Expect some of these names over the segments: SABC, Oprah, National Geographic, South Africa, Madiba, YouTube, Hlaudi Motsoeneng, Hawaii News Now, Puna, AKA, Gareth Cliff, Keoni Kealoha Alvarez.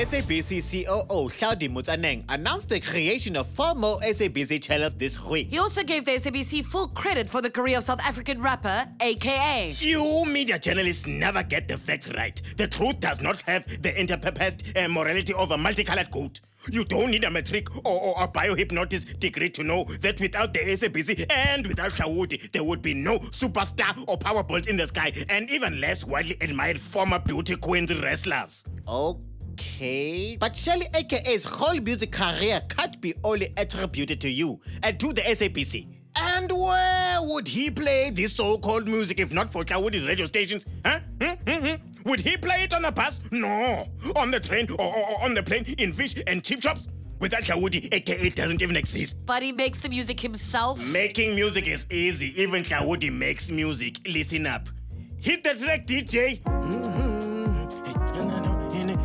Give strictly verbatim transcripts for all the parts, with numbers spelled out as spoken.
S A B C C O O Hlaudi Motsoeneng announced the creation of four more S A B C channels this week. He also gave the S A B C full credit for the career of South African rapper A K A. You media journalists never get the facts right. The truth does not have the interpurposed uh, morality of a multicolored goat. You don't need a metric or, or a biohypnotist degree to know that without the S A B C and without Hlaudi, there would be no superstar or powerballs in the sky, and even less widely admired former beauty queen wrestlers. Oh. Okay, but surely A K A's whole beauty career can't be only attributed to you and to the S A B C. And where would he play this so-called music if not for Hlaudi's radio stations? Huh? Hmm? Hmm? Hmm? Would he play it on a bus? No. On the train or, or, or on the plane, in fish and chip shops? Without Hlaudi, A K A doesn't even exist. But he makes the music himself? Making music is easy. Even Hlaudi makes music. Listen up. Hit the track, D J.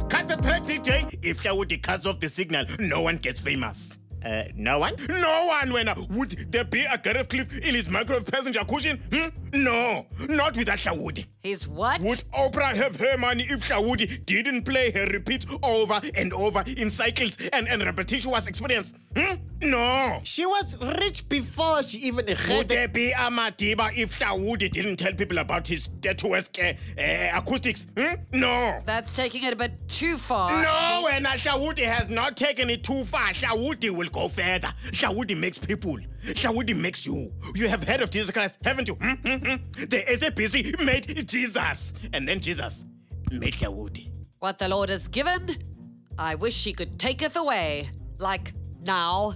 Cut the track, D J. If Hlaudi cuts off the signal, no one gets famous. Uh, no one? No one, Wena. Would there be a Gareth Cliff in his microwave passenger cushion? Hmm? No, not without Hlaudi. His what? Would Oprah have her money if Hlaudi didn't play her repeats over and over in cycles and, and repetitious experience? Hmm? No. She was rich before she even had. Would there be a Madiba if Hlaudi didn't tell people about his statuesque uh, uh, acoustics? Hmm? No. That's taking it a bit too far. No, and Hlaudi has not taken it too far. Hlaudi will go further. Hlaudi makes people. Hlaudi makes you. You have heard of Jesus Christ, haven't you? Hmm? Hmm? Hmm? The S A B C made Jesus. And then Jesus made Hlaudi. What the Lord has given, I wish he could taketh away. Like now.